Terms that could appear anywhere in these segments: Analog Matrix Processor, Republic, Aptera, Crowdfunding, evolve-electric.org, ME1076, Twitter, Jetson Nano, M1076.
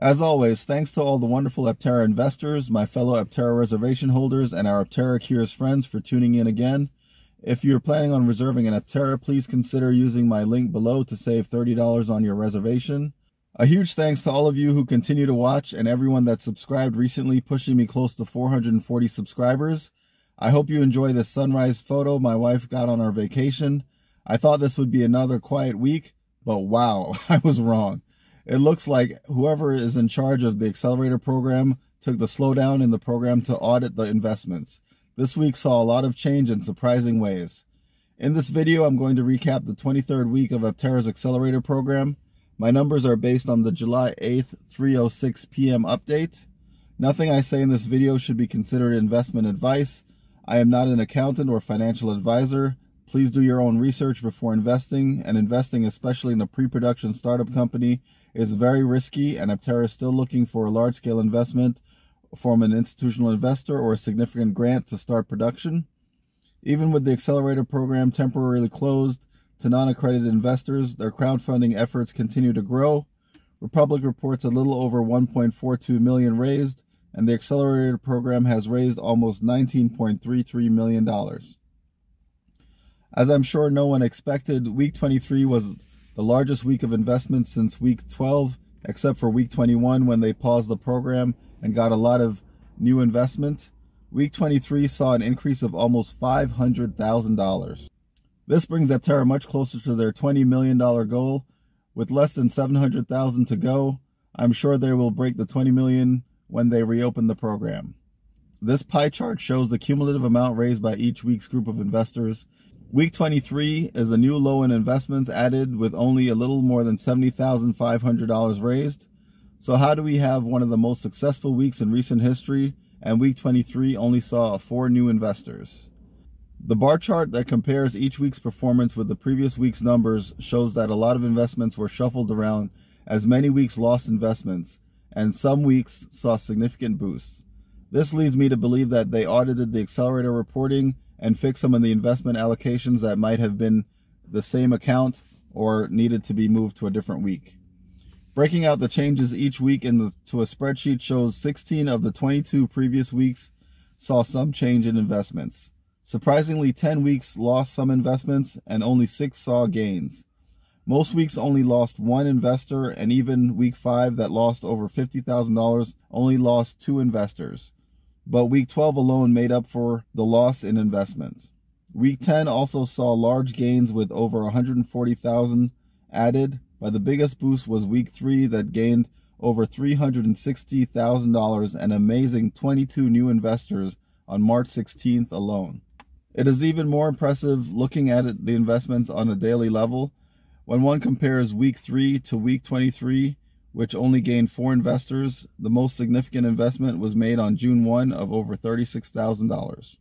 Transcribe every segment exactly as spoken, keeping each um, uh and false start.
As always, thanks to all the wonderful Aptera investors, my fellow Aptera reservation holders, and our Aptera Curious friends for tuning in again. If you're planning on reserving an Aptera, please consider using my link below to save thirty dollars on your reservation. A huge thanks to all of you who continue to watch and everyone that subscribed recently, pushing me close to four hundred forty subscribers. I hope you enjoy this sunrise photo my wife got on our vacation. I thought this would be another quiet week, but wow, I was wrong. It looks like whoever is in charge of the accelerator program took the slowdown in the program to audit the investments. This week saw a lot of change in surprising ways. In this video, I'm going to recap the twenty-third week of Aptera's accelerator program. My numbers are based on the July eighth three oh six p m update. Nothing I say in this video should be considered investment advice. I am not an accountant or financial advisor. Please do your own research before investing, and investing, especially in a pre-production startup company, is very risky, and Aptera is still looking for a large-scale investment from an institutional investor or a significant grant to start production. Even with the accelerator program temporarily closed to non-accredited investors, their crowdfunding efforts continue to grow. Republic reports a little over one point four two million dollars raised, and the accelerator program has raised almost nineteen point three three million dollars. As I'm sure no one expected, week twenty-three was the largest week of investments since week twelve, except for week twenty-one when they paused the program and got a lot of new investment. Week twenty-three saw an increase of almost five hundred thousand dollars. This brings Aptera much closer to their twenty million dollar goal. With less than seven hundred thousand dollars to go, I'm sure they will break the twenty million dollars when they reopen the program. This pie chart shows the cumulative amount raised by each week's group of investors. Week twenty-three is a new low in investments added with only a little more than seventy thousand five hundred dollars raised. So how do we have one of the most successful weeks in recent history, and week twenty-three only saw four new investors? The bar chart that compares each week's performance with the previous week's numbers shows that a lot of investments were shuffled around as many weeks lost investments, and some weeks saw significant boosts. This leads me to believe that they audited the accelerator reporting and fixed some of the investment allocations that might have been the same account or needed to be moved to a different week. Breaking out the changes each week into a spreadsheet shows sixteen of the twenty-two previous weeks saw some change in investments. Surprisingly, ten weeks lost some investments and only six saw gains. Most weeks only lost one investor, and even week five that lost over fifty thousand dollars only lost two investors. But week twelve alone made up for the loss in investments. Week ten also saw large gains with over one hundred forty thousand dollars added, but the biggest boost was week three that gained over three hundred sixty thousand dollars, an amazing twenty-two new investors on March sixteenth alone. It is even more impressive looking at it, the investments on a daily level. When one compares week three to week twenty-three, which only gained four investors, the most significant investment was made on June first of over thirty-six thousand dollars.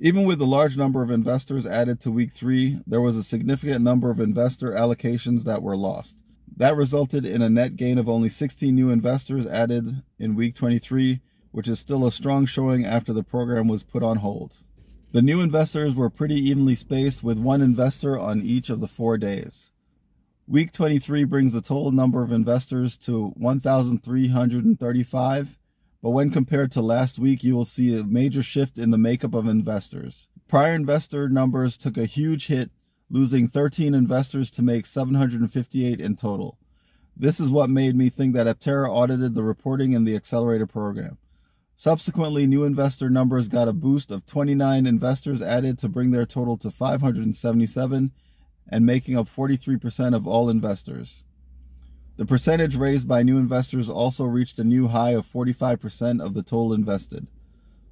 Even with the large number of investors added to week three, there was a significant number of investor allocations that were lost. That resulted in a net gain of only sixteen new investors added in week twenty-three, which is still a strong showing after the program was put on hold. The new investors were pretty evenly spaced, with one investor on each of the four days. Week twenty-three brings the total number of investors to one thousand three hundred thirty-five, but when compared to last week, you will see a major shift in the makeup of investors. Prior investor numbers took a huge hit, losing thirteen investors to make seven hundred fifty-eight in total. This is what made me think that Aptera audited the reporting in the accelerator program. Subsequently, new investor numbers got a boost of twenty-nine investors added to bring their total to five hundred seventy-seven, and making up forty-three percent of all investors. The percentage raised by new investors also reached a new high of forty-five percent of the total invested.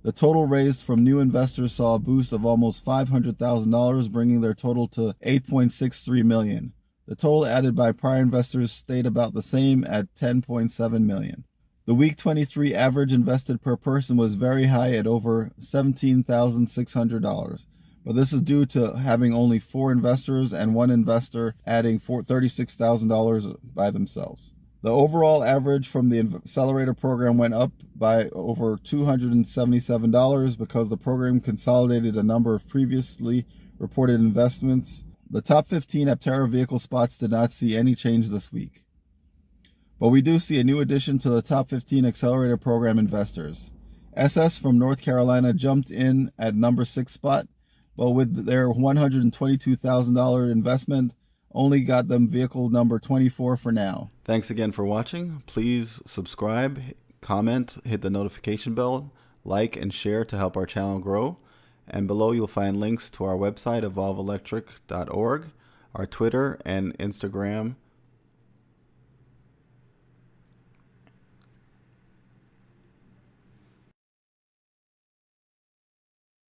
The total raised from new investors saw a boost of almost five hundred thousand dollars, bringing their total to eight point six three million dollars. The total added by prior investors stayed about the same at ten point seven million dollars. The week twenty-three average invested per person was very high at over seventeen thousand six hundred dollars. But this is due to having only four investors and one investor adding thirty-six thousand dollars by themselves. The overall average from the accelerator program went up by over two hundred seventy-seven dollars because the program consolidated a number of previously reported investments. The top fifteen Aptera vehicle spots did not see any change this week. But we do see a new addition to the top fifteen accelerator program investors. S S from North Carolina jumped in at number six spot, but with their one hundred twenty-two thousand dollars investment, only got them vehicle number twenty-four for now. Thanks again for watching. Please subscribe, comment, hit the notification bell, like and share to help our channel grow. And below you'll find links to our website, evolv electric dot org, our Twitter and Instagram